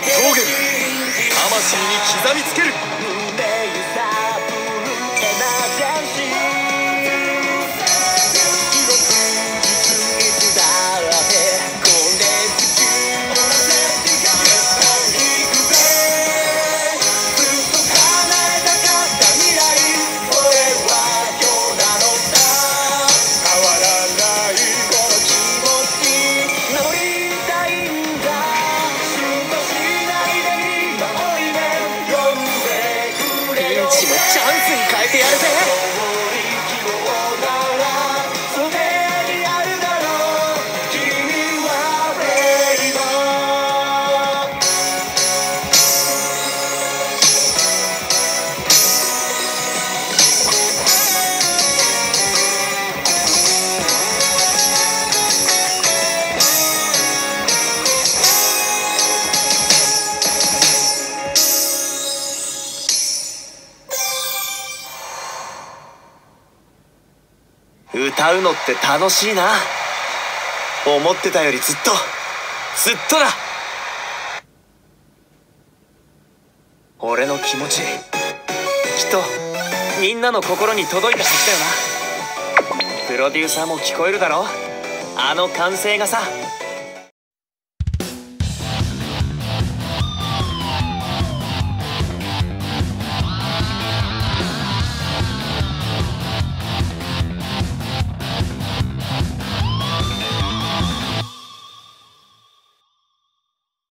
峠に魂に刻みつける。チャンスに変えてやるぜ。歌うのって楽しいな。思ってたよりずっとだ。俺の気持ち、きっとみんなの心に届いたはずだよな。プロデューサーも聞こえるだろ、あの歓声がさ。